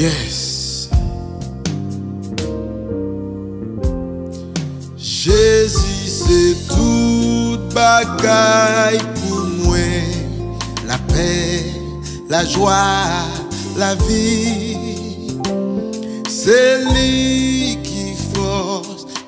Yes. Jésus, c'est toute bagaille pour moi. La paix, la joie, la vie. C'est lui qui force